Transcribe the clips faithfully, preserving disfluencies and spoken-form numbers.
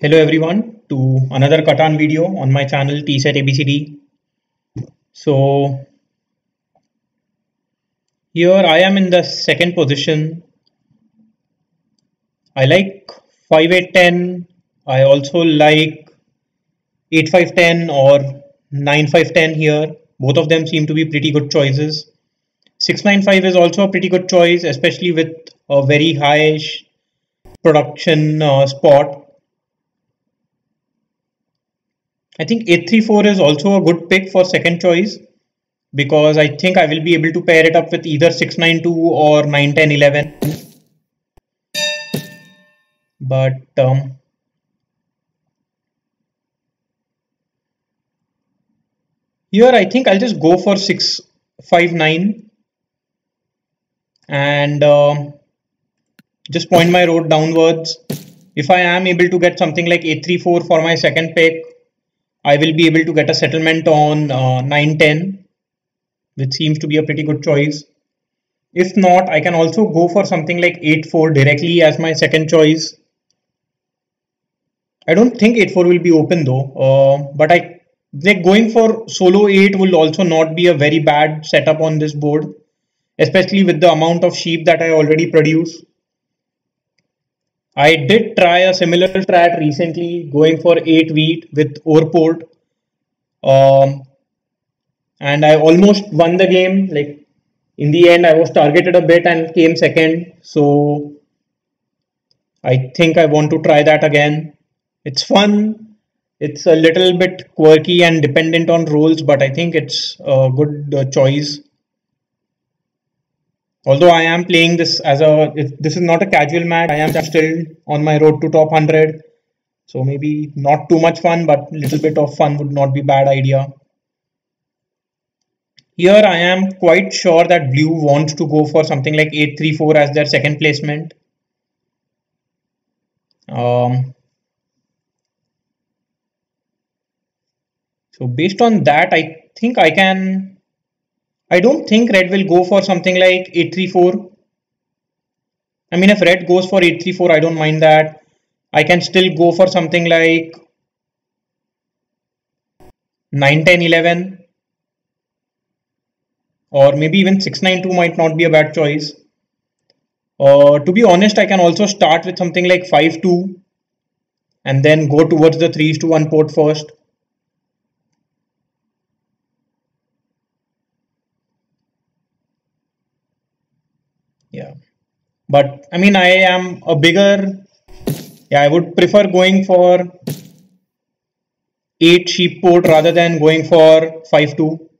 Hello everyone, to another Katan video on my channel tcetabcd. So here I am in the second position. I like five eight ten. I also like eight five ten or nine five ten here. Both of them seem to be pretty good choices. six nine five is also a pretty good choice, especially with a very high production uh, spot. I think eight three four is also a good pick for second choice, because I think I will be able to pair it up with either six nine two or nine ten eleven. But um, here I think I'll just go for six five nine and uh, just point my road downwards. If I am able to get something like eight three four for my second pick, I will be able to get a settlement on uh, nine ten, which seems to be a pretty good choice. If not, I can also go for something like eight four directly as my second choice. I don't think eight four will be open though, uh, but I like going for solo eight will also not be a very bad setup on this board, especially with the amount of sheep that I already produce. I did try a similar strat recently, going for eight wheat with Orport, um, and I almost won the game. Like in the end I was targeted a bit and came second, so I think I want to try that again. It's fun, it's a little bit quirky and dependent on roles, but I think it's a good uh, choice. Although I am playing this as a, this is not a casual match, I am still on my road to top one hundred. So maybe not too much fun, but little bit of fun would not be a bad idea. Here I am quite sure that blue wants to go for something like eight three four as their second placement. Um, so based on that, I think I can... I don't think red will go for something like eight three four. I mean, if red goes for eight three four, I don't mind that. I can still go for something like nine ten eleven, or maybe even six nine two might not be a bad choice. Uh, to be honest, I can also start with something like five two and then go towards the three to one port first. Yeah, but I mean, I am a bigger, yeah, I would prefer going for eight sheep port rather than going for five two.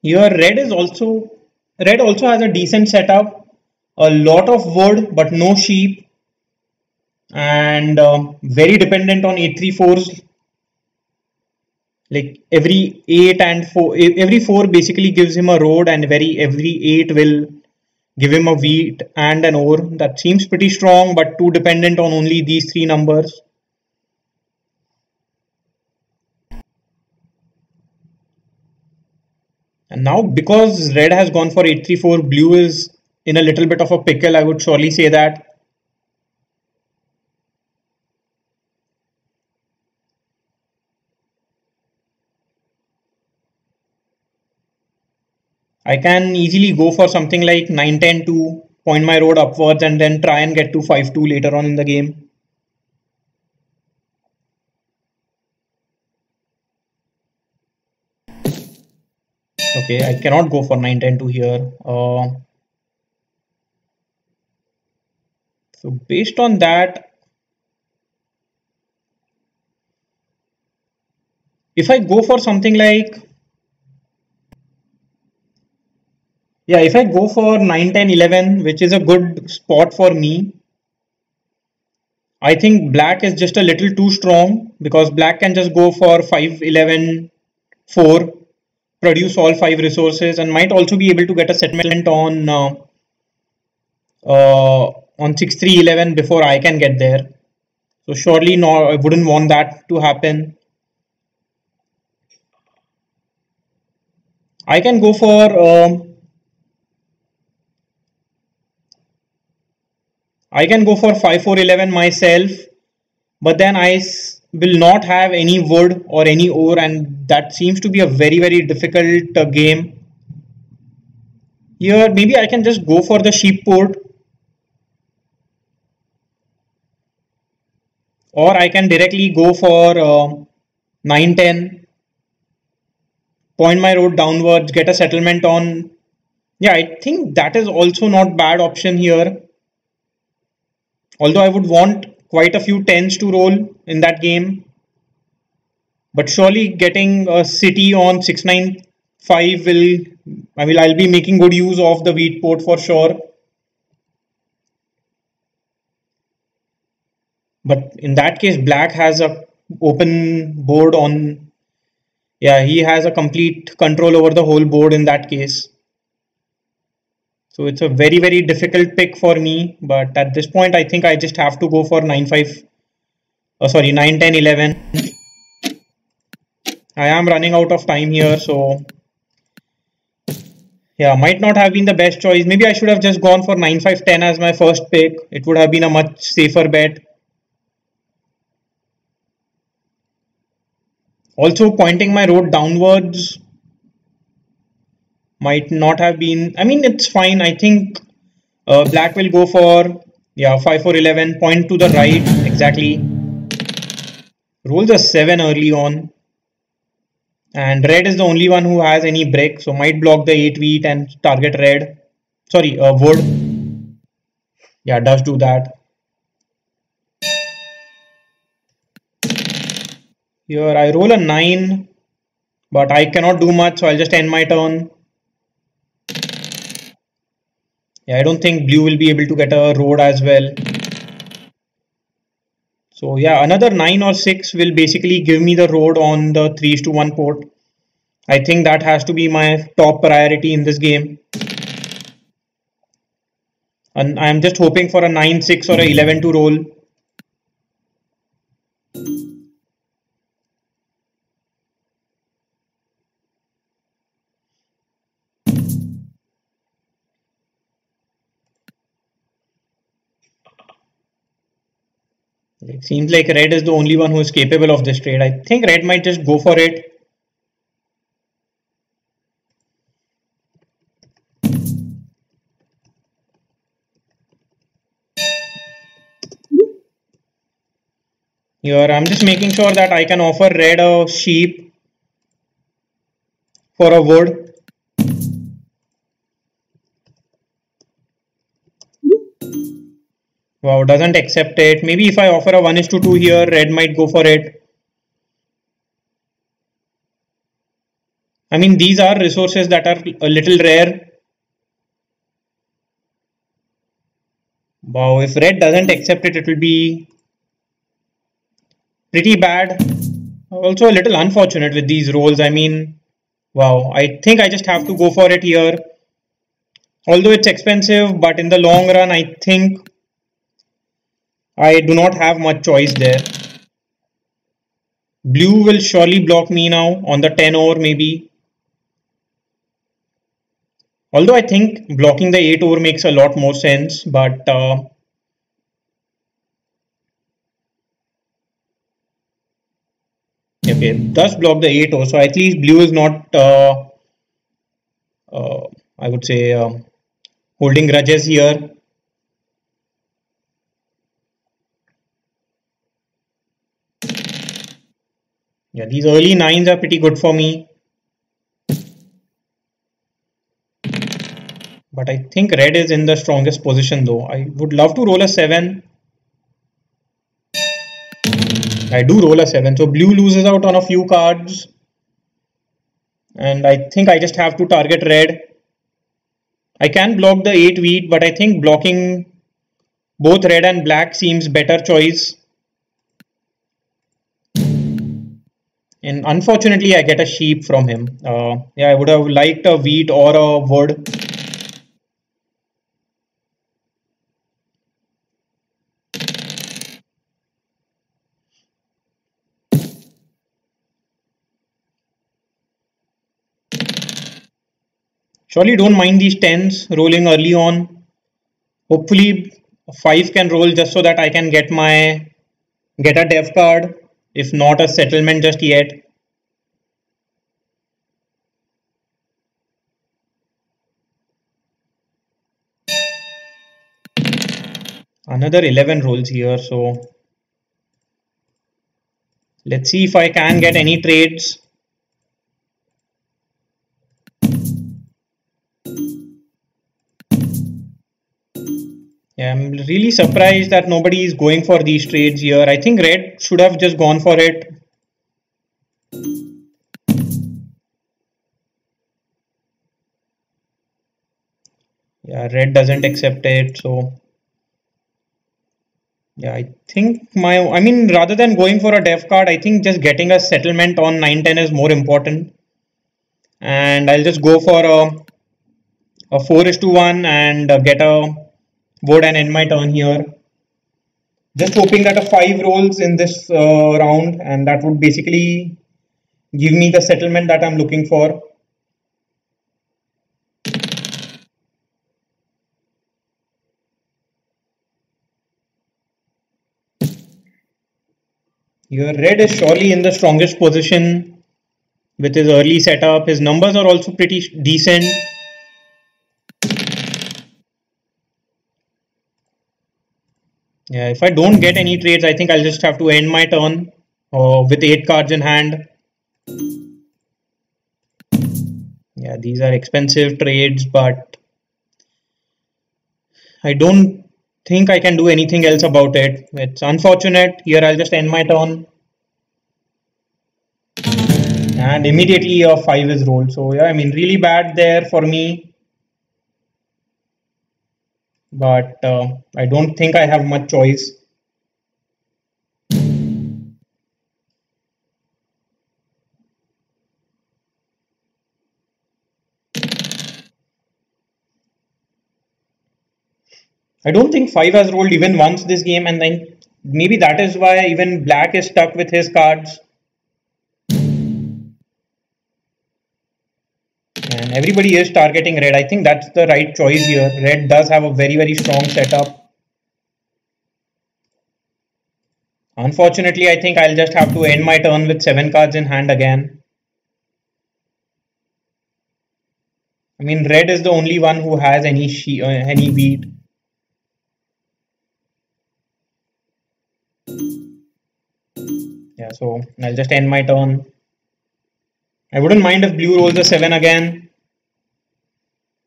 Here red is also, red also has a decent setup, a lot of wood but no sheep, and uh, very dependent on eight three fours. Like every eight and four, every four basically gives him a road, and very every eight will give him a wheat and an ore. That seems pretty strong, but too dependent on only these three numbers. And now, because red has gone for eight three four, blue is in a little bit of a pickle, I would surely say that. I can easily go for something like nine ten to point my road upwards and then try and get to five two later on in the game. Okay, I cannot go for nine ten two here. Uh, so based on that, if I go for something like Yeah, if I go for nine ten eleven, which is a good spot for me, I think black is just a little too strong, because black can just go for five eleven four, produce all five resources, and might also be able to get a settlement on uh, uh, on six three eleven before I can get there. So surely no, I wouldn't want that to happen. I can go for... Uh, I can go for five four eleven myself, but then I will not have any wood or any ore, and that seems to be a very very difficult uh, game. Here maybe I can just go for the sheep port, or I can directly go for uh, nine ten, point my road downwards, get a settlement on. Yeah, I think that is also not bad option here. Although I would want quite a few tens to roll in that game. But surely getting a city on six nine five will, I will, I'll be making good use of the wheat port for sure. But in that case, black has a open board on, yeah, he has a complete control over the whole board in that case. So it's a very, very difficult pick for me. But at this point, I think I just have to go for nine five. Oh, sorry, nine ten eleven. I am running out of time here. So yeah, might not have been the best choice. Maybe I should have just gone for nine five ten as my first pick. It would have been a much safer bet. Also, pointing my road downwards might not have been, I mean, it's fine. I think uh, black will go for, yeah, five four eleven, point to the right, exactly. Rolls a seven early on. And red is the only one who has any brick, so might block the eight wheat and target red. Sorry, uh, wood. Yeah, does do that. Here I roll a nine, but I cannot do much, so I'll just end my turn. Yeah, I don't think blue will be able to get a road as well. So yeah, another nine or six will basically give me the road on the three to one port. I think that has to be my top priority in this game. And I'm just hoping for a nine six or a eleven to roll. It seems like red is the only one who is capable of this trade. I think red might just go for it. Here I'm just making sure that I can offer red a sheep for a wood. Wow, doesn't accept it. Maybe if I offer a one is to two here, red might go for it. I mean, these are resources that are a little rare. Wow, if red doesn't accept it, it will be pretty bad. Also a little unfortunate with these rolls. I mean, wow, I think I just have to go for it here. Although it's expensive, but in the long run, I think I do not have much choice there. Blue will surely block me now on the ten ore maybe. Although I think blocking the eight ore makes a lot more sense, but uh, okay, does block the eight ore, so at least blue is not uh, uh, I would say uh, holding grudges here. Yeah, these early nines are pretty good for me. But I think red is in the strongest position though. I would love to roll a seven. I do roll a seven. So blue loses out on a few cards. And I think I just have to target red. I can block the eight wheat, but I think blocking both red and black seems better choice. And unfortunately, I get a sheep from him. Uh, yeah, I would have liked a wheat or a wood. Surely don't mind these tens rolling early on. Hopefully, five can roll just so that I can get my get a dev card, if not a settlement just yet. Another eleven rolls here, so let's see if I can get any trades. Yeah, I'm really surprised that nobody is going for these trades here. I think red should have just gone for it. Yeah, red doesn't accept it, so yeah, I think my, I mean, rather than going for a dev card, I think just getting a settlement on nine ten is more important. And I'll just go for a, a four is to one and get a board and end my turn here. Just hoping that a five rolls in this uh, round, and that would basically give me the settlement that I'm looking for. Your red is surely in the strongest position with his early setup. His numbers are also pretty decent. Yeah, if I don't get any trades, I think I'll just have to end my turn uh, with eight cards in hand. Yeah, these are expensive trades, but I don't think I can do anything else about it. It's unfortunate. Here I'll just end my turn. And immediately a five is rolled. So yeah, I mean, really bad there for me. But uh, I don't think I have much choice. I don't think five has rolled even once this game, and then maybe that is why even black is stuck with his cards. And everybody is targeting red. I think that's the right choice here. Red does have a very, very strong setup. Unfortunately, I think I'll just have to end my turn with seven cards in hand again. I mean, red is the only one who has any she uh, any beat. Yeah, so I'll just end my turn. I wouldn't mind if blue rolls the seven again.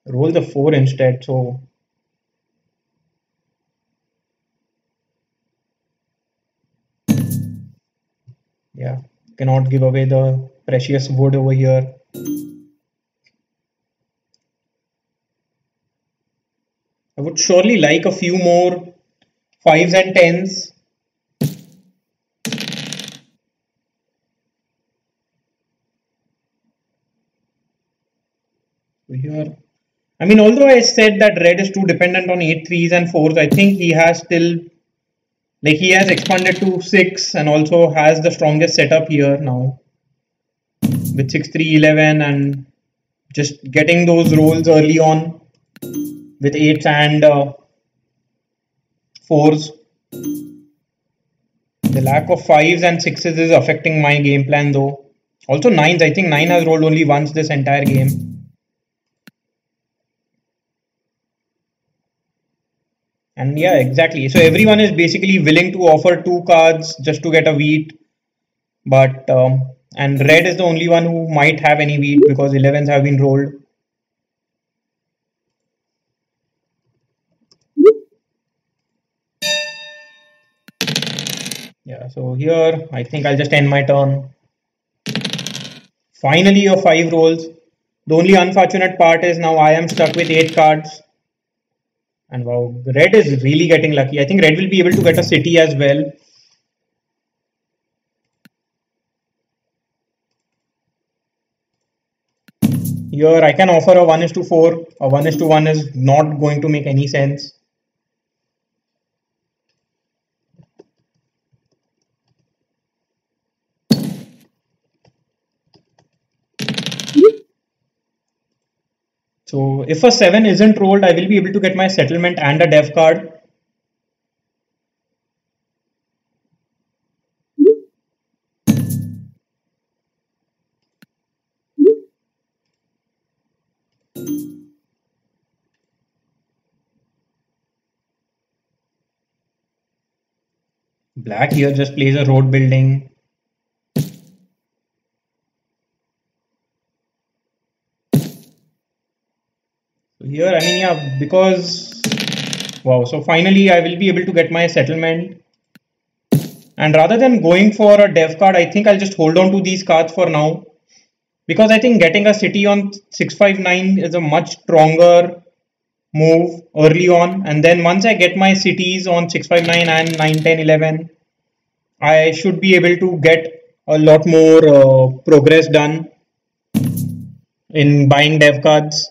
Roll the four instead, so yeah, cannot give away the precious wood over here. I would surely like a few more fives and tens. Here, I mean, although I said that red is too dependent on eight threes and fours, I think he has still, like, he has expanded to six and also has the strongest setup here now with six three eleven, and just getting those rolls early on with eights and uh, fours. The lack of fives and sixes is affecting my game plan though. Also nines, I think nine has rolled only once this entire game. And yeah, exactly. So everyone is basically willing to offer two cards just to get a wheat. But, um, and red is the only one who might have any wheat because elevens have been rolled. Yeah, so here I think I'll just end my turn. Finally, your five rolls. The only unfortunate part is now I am stuck with eight cards. And wow, red is really getting lucky. I think red will be able to get a city as well. Here I can offer a one is to four. A one is to one is not going to make any sense. So if a seven isn't rolled, I will be able to get my settlement and a dev card. Black here just plays a road building. So here, I mean, yeah, because, wow, so finally I will be able to get my settlement. And rather than going for a dev card, I think I'll just hold on to these cards for now. Because I think getting a city on six five nine is a much stronger move early on. And then once I get my cities on six five nine and nine ten eleven, I should be able to get a lot more uh, progress done in buying dev cards.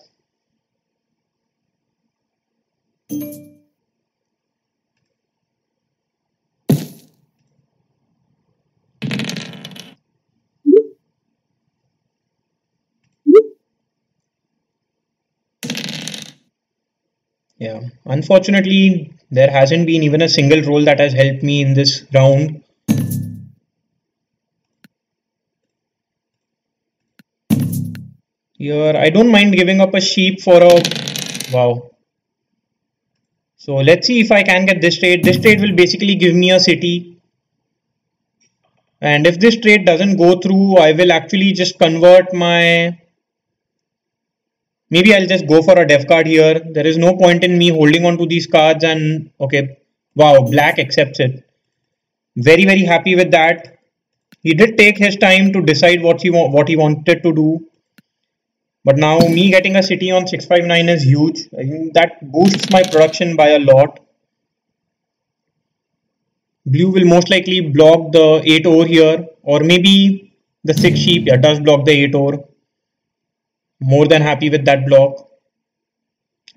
Yeah, unfortunately, there hasn't been even a single roll that has helped me in this round. Here, I don't mind giving up a sheep for a... wow. So let's see if I can get this trade. This trade will basically give me a city. And if this trade doesn't go through, I will actually just convert my... maybe I'll just go for a dev card here. There is no point in me holding on to these cards and... okay. Wow, black accepts it. Very, very happy with that. He did take his time to decide what he, wa what he wanted to do. But now me getting a city on six five nine is huge. I think that boosts my production by a lot. Blue will most likely block the eight ore here. Or maybe the six sheep. Yeah, does block the eight ore. More than happy with that block.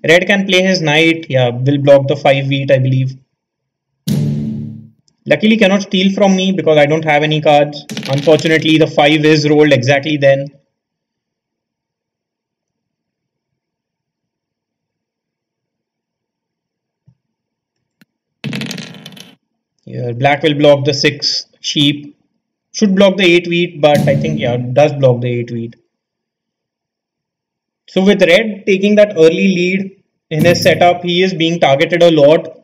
Red can play his knight. Yeah, will block the five wheat, I believe. Luckily cannot steal from me because I don't have any cards. Unfortunately, the five is rolled exactly then. Here, black will block the six sheep. Should block the eight wheat, but I think, yeah, does block the eight wheat. So with red taking that early lead in his setup, he is being targeted a lot.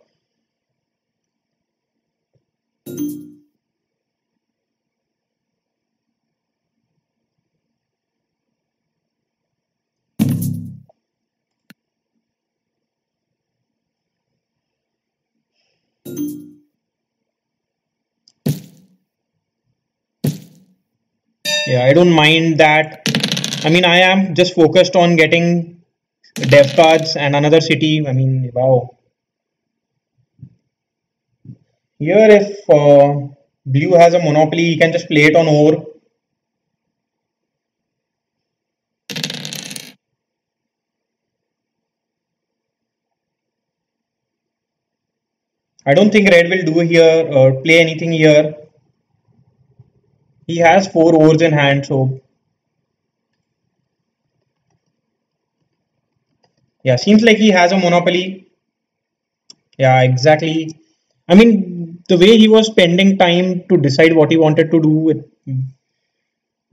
Yeah, I don't mind that. I mean, I am just focused on getting dev cards and another city. I mean, wow. Here, if uh, blue has a monopoly, he can just play it on ore. I don't think red will do here or play anything here. He has four ores in hand, so... yeah, seems like he has a monopoly. Yeah, exactly. I mean, the way he was spending time to decide what he wanted to do, it,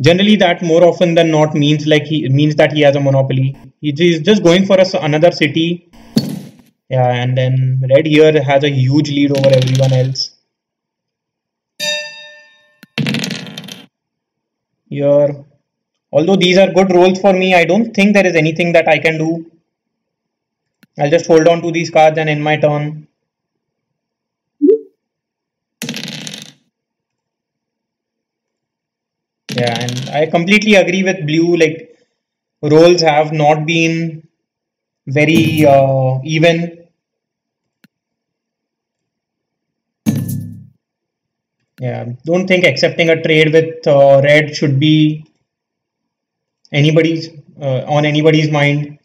generally that more often than not means like he means that he has a monopoly. He is just going for a, another city. Yeah, and then red here has a huge lead over everyone else. Here, although these are good rolls for me, I don't think there is anything that I can do. I'll just hold on to these cards and end my turn. Yeah, and I completely agree with blue. Like, rolls have not been very uh, even. Yeah, don't think accepting a trade with uh, red should be anybody's uh, on anybody's mind.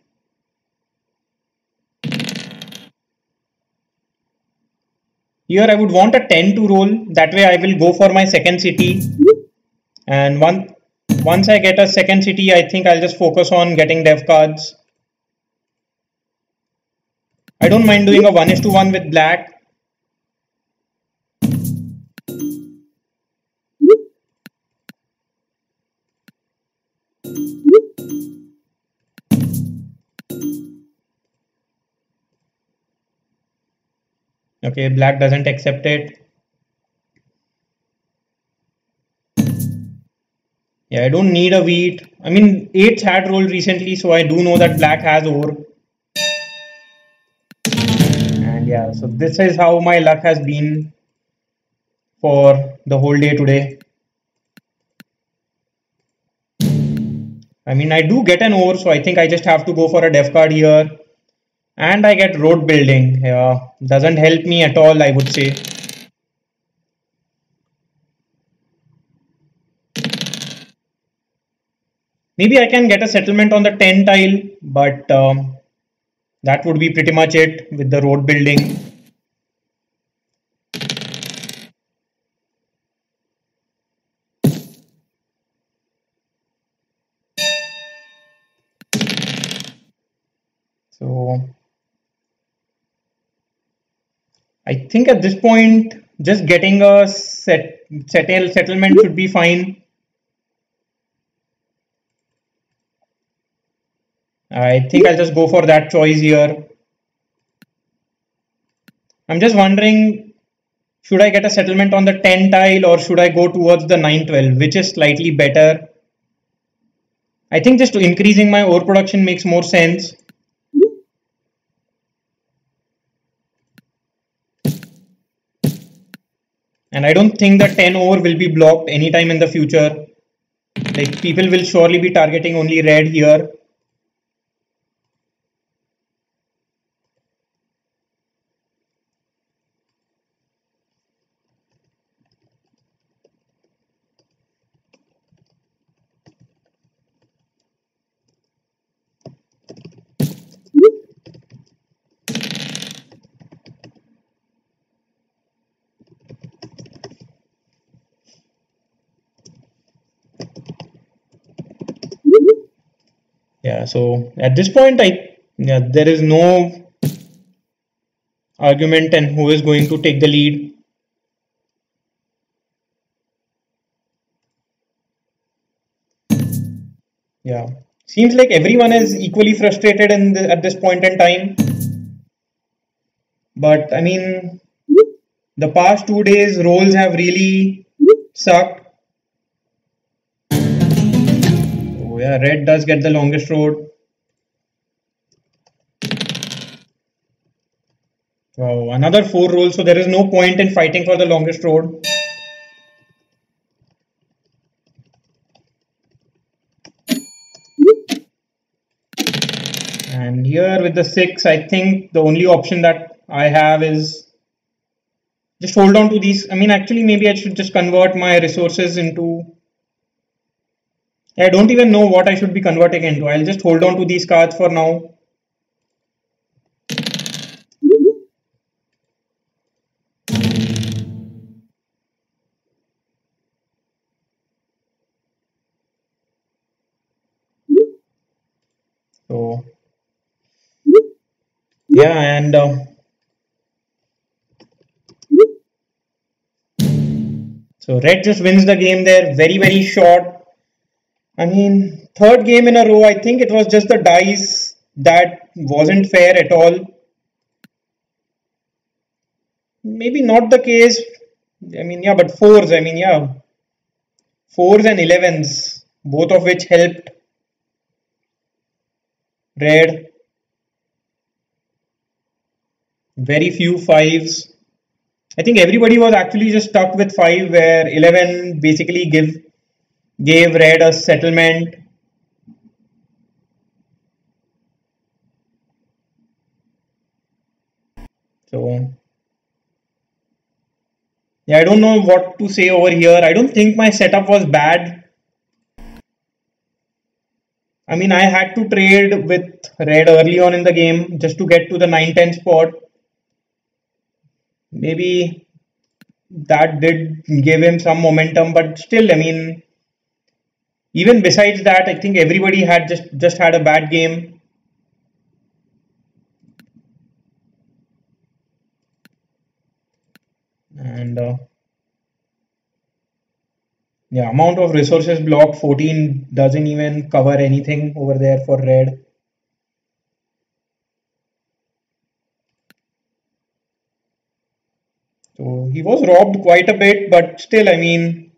Here I would want a ten to roll, that way I will go for my second city, and one, once I get a second city, I think I'll just focus on getting dev cards. I don't mind doing a one is to one with black. Okay, black doesn't accept it. Yeah, I don't need a wheat. I mean, eights had rolled recently, so I do know that black has over. And yeah, so this is how my luck has been for the whole day today. I mean, I do get an over, so I think I just have to go for a def card here. And I get road building. Yeah, doesn't help me at all, I would say. Maybe I can get a settlement on the ten tile, but um, that would be pretty much it with the road building. So I think at this point, just getting a set, settle, settlement should be fine. I think I'll just go for that choice here. I'm just wondering, should I get a settlement on the ten tile or should I go towards the nine twelve, which is slightly better? I think just increasing my ore production makes more sense. And I don't think the ten ore will be blocked anytime in the future. Like, people will surely be targeting only red here. Yeah, so at this point, I yeah, there is no argument and who is going to take the lead. Yeah, seems like everyone is equally frustrated in the, at this point in time. But I mean, the past two days rolls have really sucked. Yeah, red does get the longest road. Wow, another four roll, so there is no point in fighting for the longest road. And here with the six, I think the only option that I have is just hold on to these. I mean, actually, maybe I should just convert my resources into... I don't even know what I should be converting into. I'll just hold on to these cards for now. So, yeah, and uh, so red just wins the game there. Very, very short. I mean, third game in a row, I think it was just the dice that wasn't fair at all. Maybe not the case. I mean, yeah, but fours, I mean, yeah. Fours and elevens, both of which helped red. Very few fives. I think everybody was actually just stuck with five, where eleven basically give gave red a settlement. So yeah, I don't know what to say over here. I don't think my setup was bad. I mean, I had to trade with red early on in the game just to get to the nine ten spot. Maybe that did give him some momentum, but still, I mean, even besides that, I think everybody had just, just had a bad game. And uh, yeah, amount of resources blocked, fourteen doesn't even cover anything over there for red. So he was robbed quite a bit, but still, I mean,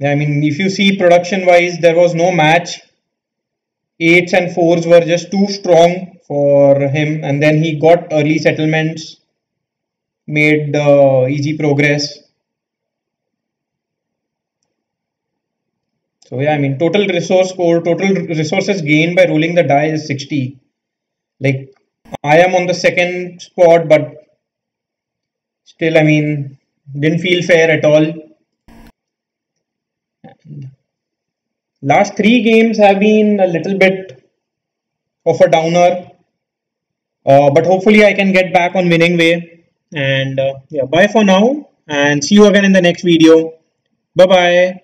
I mean, if you see production wise, there was no match. Eights and fours were just too strong for him, and then he got early settlements, made uh, easy progress. So yeah, I mean, total resource score, total resources gained by rolling the die is sixty. Like, I am on the second spot, but still, I mean, didn't feel fair at all. Last three games have been a little bit of a downer, uh, but hopefully I can get back on winning way. And uh, yeah, bye for now, and see you again in the next video. Bye bye.